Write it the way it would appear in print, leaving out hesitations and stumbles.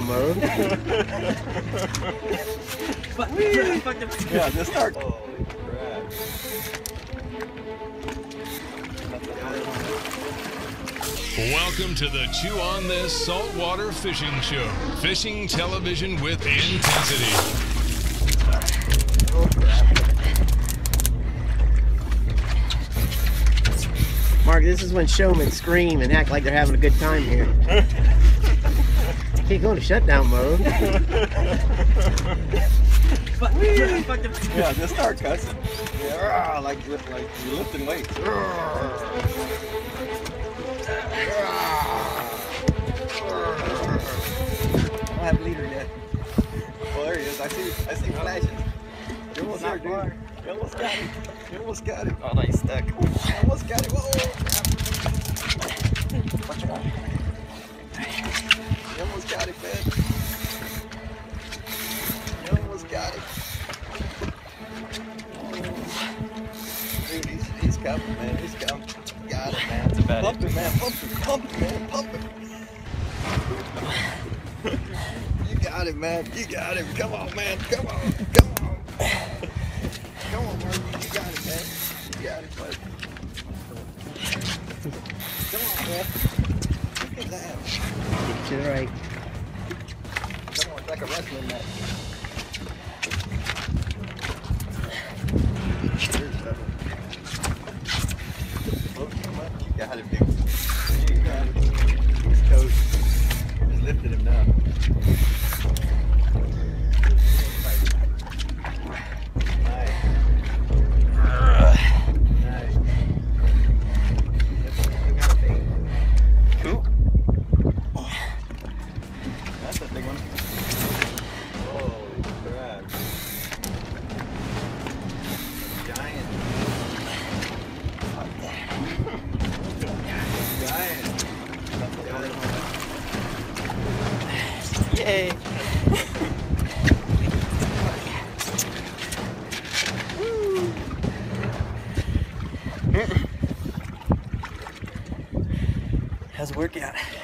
mode. Yeah, just start. Holy crap. Welcome to the Chew On This Saltwater Fishing Show. Fishing television with intensity. Oh, crap. Mark, this is when showmen scream and act like they're having a good time here. Can't go to shutdown mode. Yeah, just start cussing. Yeah, like you're lifting weights. I don't have a leader yet. Well, there he is. I see flashes. You almost got it. You almost got it. Oh, no, he's stuck. You almost got it. Whoa. Watch out. You almost got it, man. You almost got it. Dude, he's coming, man. He's coming. Got it, man. Pump it, man. Pump it, man. You got it, man. You got it. Come on, man. Come on. Come on. Come on, Mark. You got it, man. You got it, bud. Come on, man. Look at that. To the right. Come on, it's like a wrestling match. You got it, big. You got it. He's coached. Lifted him now. Nice. Cool. That's a big one. Holy crap. Giant. Giant. Yay! Woo! How's the workout?